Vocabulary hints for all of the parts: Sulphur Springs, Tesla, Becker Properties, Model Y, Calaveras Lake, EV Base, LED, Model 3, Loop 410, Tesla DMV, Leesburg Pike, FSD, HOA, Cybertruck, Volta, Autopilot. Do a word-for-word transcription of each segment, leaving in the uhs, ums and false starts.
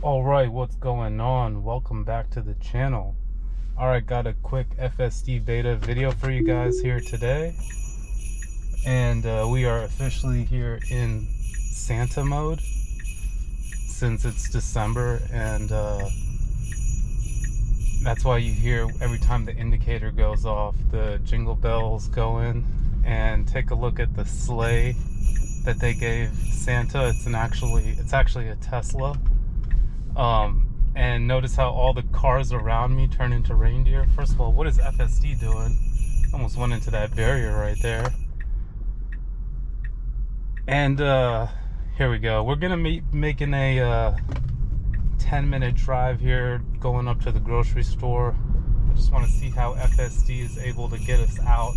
All right, what's going on? Welcome back to the channel. All right, got a quick F S D beta video for you guys here today, and uh, we are officially here in Santa mode since it's December, and uh, that's why you hear every time the indicator goes off, the jingle bells go in. And take a look at the sleigh that they gave Santa. It's an actually it's actually a Tesla. Um, and notice how all the cars around me turn into reindeer. First of all, what is F S D doing? Almost went into that barrier right there. And uh, here we go. We're gonna be making a uh, ten minute drive here, going up to the grocery store. I just wanna see how F S D is able to get us out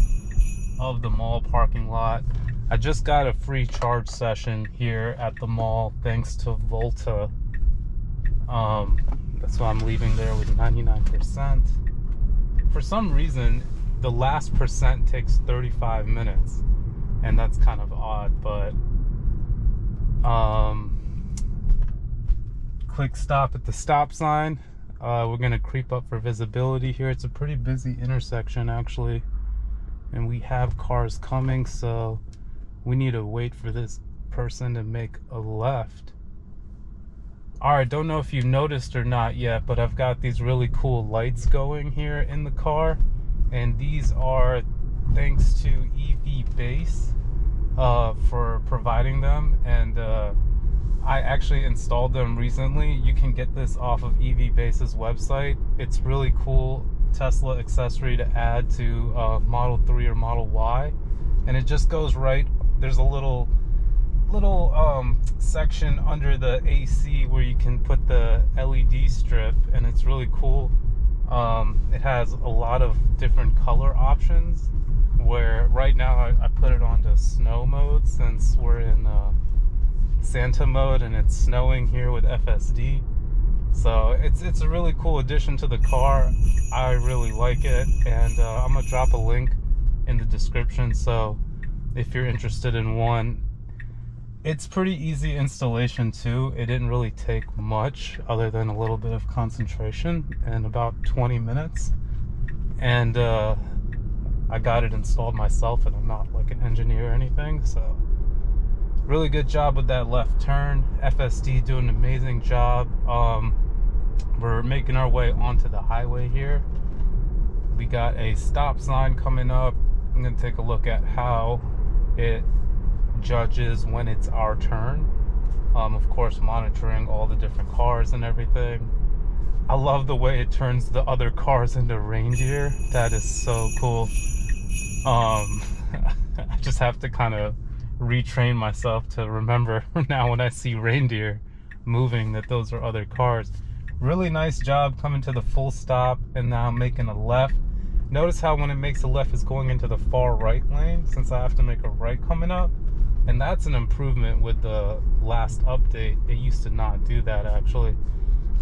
of the mall parking lot. I just got a free charge session here at the mall thanks to Volta. Um, that's why I'm leaving there with ninety-nine percent. For some reason, the last percent takes thirty-five minutes, and that's kind of odd, but um, quick stop at the stop sign. Uh, we're gonna creep up for visibility here. It's a pretty busy intersection actually, and we have cars coming, so we need to wait for this person to make a left. All right, don't know if you noticed or not yet, but I've got these really cool lights going here in the car, and these are thanks to E V Base uh, for providing them, and uh, I actually installed them recently. You can get this off of E V Base's website. It's really cool Tesla accessory to add to uh, Model three or Model Y, and it just goes right. There's a little little um section under the A C where you can put the L E D strip, and it's really cool. Um it has a lot of different color options, where right now I, I put it onto snow mode since we're in uh Santa mode and it's snowing here with F S D. So it's it's a really cool addition to the car. I really like it, and uh, I'm gonna drop a link in the description, so if you're interested in one. It's pretty easy installation too. It didn't really take much other than a little bit of concentration and about twenty minutes. And uh, I got it installed myself, and I'm not like an engineer or anything. So really good job with that left turn. F S D doing an amazing job. Um, we're making our way onto the highway here. We got a stop sign coming up. I'm gonna take a look at how it judges when it's our turn. Um, of course, monitoring all the different cars and everything. I love the way it turns the other cars into reindeer. That is so cool. Um, I just have to kind of retrain myself to remember now when I see reindeer moving that those are other cars. Really nice job coming to the full stop and now making a left. Notice how when it makes a left, it's going into the far right lane since I have to make a right coming up. And that's an improvement with the last update. It used to not do that actually.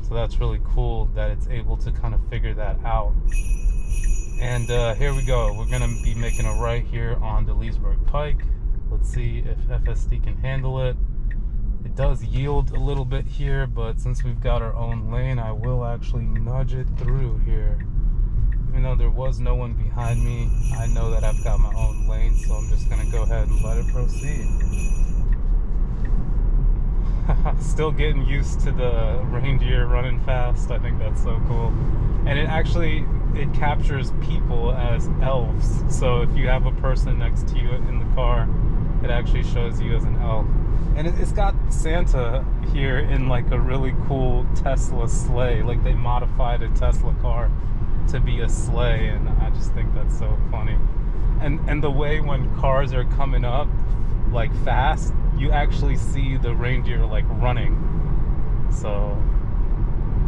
So that's really cool that it's able to kind of figure that out. And uh, here we go. We're gonna be making a right here on the Leesburg Pike. Let's see if F S D can handle it. It does yield a little bit here, but since we've got our own lane, I will actually nudge it through here. Even though there was no one behind me, I know that I've got my own lane, so I'm just gonna go ahead and let it proceed. Still getting used to the reindeer running fast. I think that's so cool. And it actually, it captures people as elves. So if you have a person next to you in the car, it actually shows you as an elf. And it's got Santa here in like a really cool Tesla sleigh. Like they modified a Tesla car to be a sleigh, and I just think that's so funny. And and the way when cars are coming up like fast, you actually see the reindeer like running. So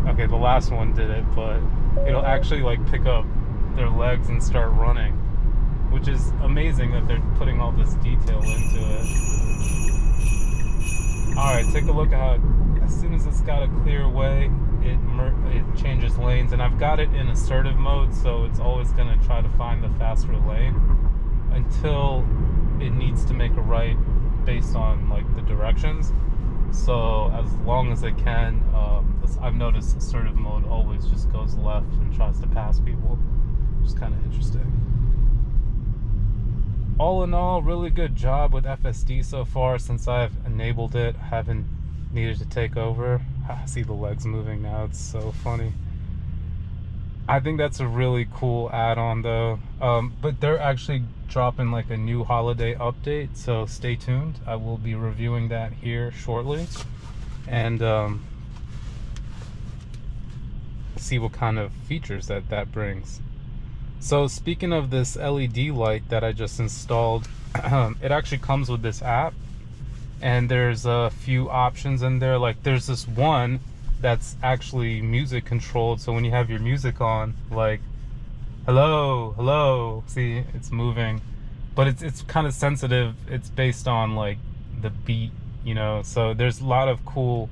okay, the last one did it, but it'll actually like pick up their legs and start running, which is amazing that they're putting all this detail into it. All right, take a look at how as soon as it's got a clear way, It, it changes lanes, and I've got it in assertive mode, so it's always going to try to find the faster lane until it needs to make a right based on like the directions. So as long as I can, um, I've noticed assertive mode always just goes left and tries to pass people, which is kind of interesting. All in all, really good job with F S D so far since I've enabled it. I haven't needed to take over. I see the legs moving now, it's so funny. I think that's a really cool add-on though, um, but they're actually dropping like a new holiday update, so stay tuned. I will be reviewing that here shortly and um, see what kind of features that that brings. So speaking of this L E D light that I just installed, it actually comes with this app and there's a few options in there. Like there's this one that's actually music controlled, so when you have your music on, like hello hello see, it's moving, but it's it's kind of sensitive. It's based on like the beat, you know, so there's a lot of cool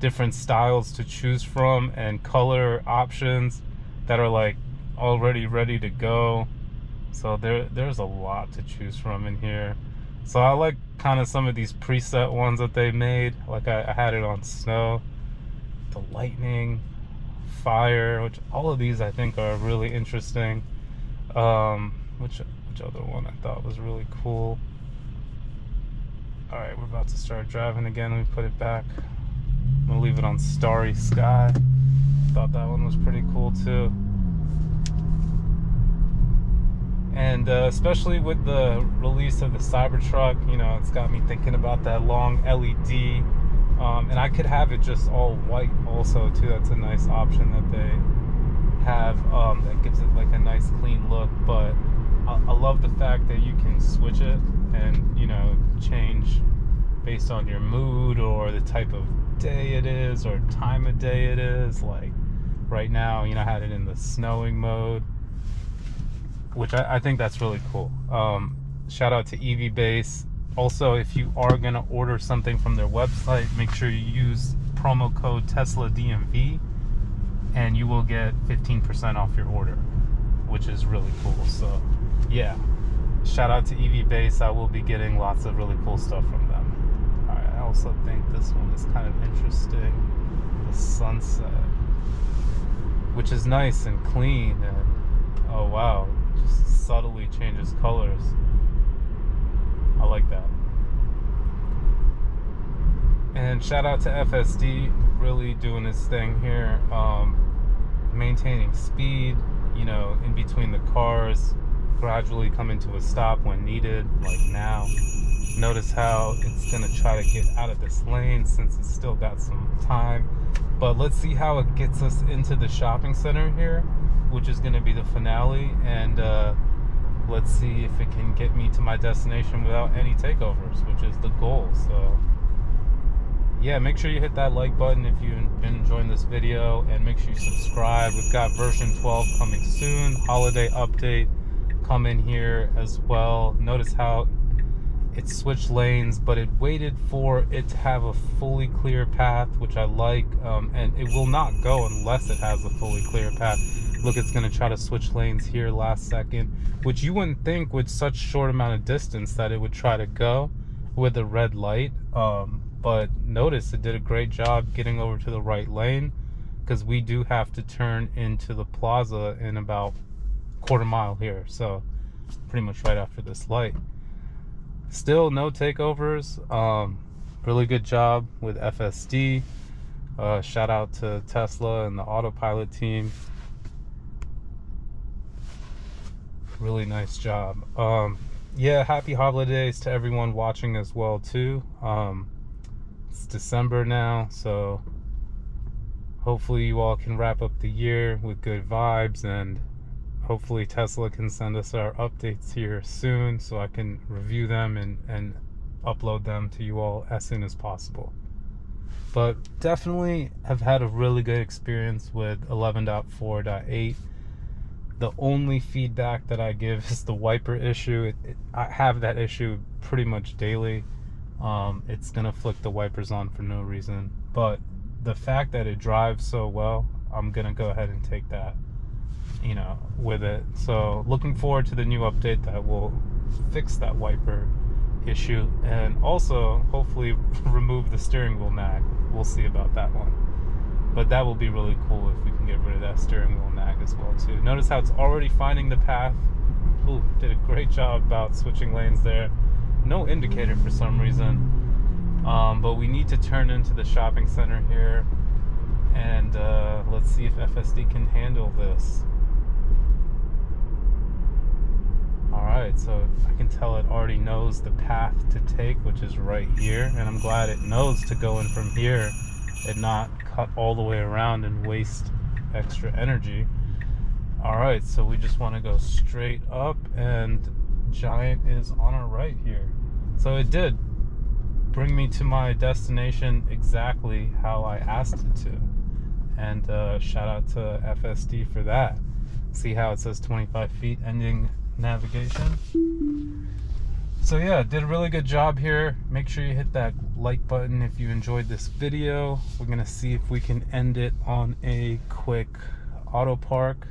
different styles to choose from and color options that are like already ready to go. So there there's a lot to choose from in here. So I like kind of some of these preset ones that they made. Like I, I had it on snow, the lightning, fire, which all of these I think are really interesting. Um, which, which other one I thought was really cool. All right, we're about to start driving again. Let me put it back. I'm gonna leave it on starry sky. Thought that one was pretty cool too. And uh, especially with the release of the Cybertruck, you know, it's got me thinking about that long L E D. Um, and I could have it just all white also too. That's a nice option that they have, um, that gives it like a nice clean look. But I, I love the fact that you can switch it and, you know, change based on your mood or the type of day it is or time of day it is. Like right now, you know, I had it in the snowing mode, which I, I think that's really cool. Um, shout out to E V Base. Also, if you are going to order something from their website, make sure you use promo code Tesla D M V and you will get fifteen percent off your order, which is really cool. So yeah, shout out to E V Base. I will be getting lots of really cool stuff from them. All right, I also think this one is kind of interesting, the sunset, which is nice and clean, and oh wow, just subtly changes colors. I like that. And shout out to F S D, really doing his thing here, um, maintaining speed, you know, in between the cars, gradually coming to a stop when needed, like now. Notice how it's gonna try to get out of this lane since it's still got some time. But let's see how it gets us into the shopping center here, which is gonna be the finale, and uh, let's see if it can get me to my destination without any takeovers, which is the goal. So yeah, make sure you hit that like button if you've been enjoying this video, and make sure you subscribe. We've got version twelve coming soon, holiday update come in here as well. Notice how it switched lanes, but it waited for it to have a fully clear path, which I like, um, and it will not go unless it has a fully clear path. Look, it's gonna try to switch lanes here last second, which you wouldn't think with such short amount of distance that it would try to go with a red light. Um, but notice it did a great job getting over to the right lane, because we do have to turn into the plaza in about quarter mile here. So pretty much right after this light. Still no takeovers. Um, really good job with F S D. Uh, shout out to Tesla and the Autopilot team. Really nice job. Um yeah, happy holidays to everyone watching as well too. Um it's December now, so hopefully you all can wrap up the year with good vibes, and hopefully Tesla can send us our updates here soon so I can review them and and upload them to you all as soon as possible. But definitely have had a really good experience with eleven point four point eight. The only feedback that I give is the wiper issue. It, it, I have that issue pretty much daily. Um, it's gonna flick the wipers on for no reason. But the fact that it drives so well, I'm gonna go ahead and take that, you know, with it. So looking forward to the new update that will fix that wiper issue, and also hopefully remove the steering wheel nag. We'll see about that one. But that will be really cool if we can get rid of that steering wheel nag as well too. Notice how it's already finding the path. Ooh, did a great job about switching lanes there. No indicator for some reason. Um, but we need to turn into the shopping center here. And uh, let's see if F S D can handle this. Alright, so I can tell it already knows the path to take, which is right here. And I'm glad it knows to go in from here and not cut all the way around and waste extra energy. Alright, so we just want to go straight up, and Giant is on our right here. So it did bring me to my destination exactly how I asked it to. And uh, shout out to F S D for that. See how it says twenty-five feet ending navigation. So yeah, did a really good job here. Make sure you hit that like button if you enjoyed this video. We're gonna see if we can end it on a quick auto park.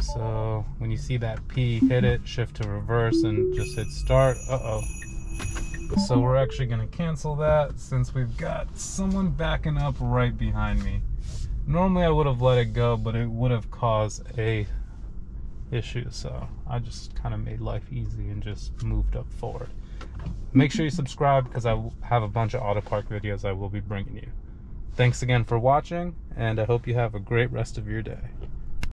So when you see that P, hit it, shift to reverse, and just hit start. Uh-oh. So we're actually gonna cancel that since we've got someone backing up right behind me. Normally I would have let it go, but it would have caused a issue, so I just kind of made life easy and just moved up forward. Make sure you subscribe because I have a bunch of auto park videos I will be bringing you. Thanks again for watching, and I hope you have a great rest of your day.